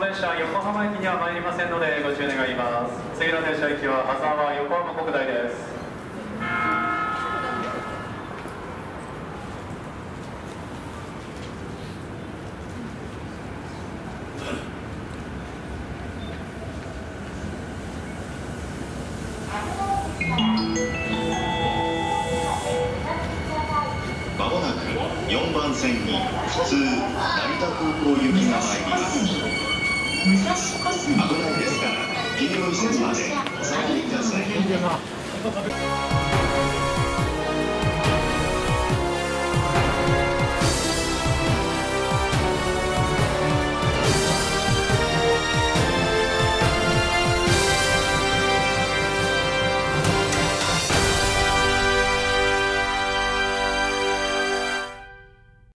の電車横浜駅には参りませんのでご注意願います。次の電車行きは羽沢横浜国大です。まもなく4番線に普通成田空港行きが参ります。危ないですから、黄色い線までお下がりください。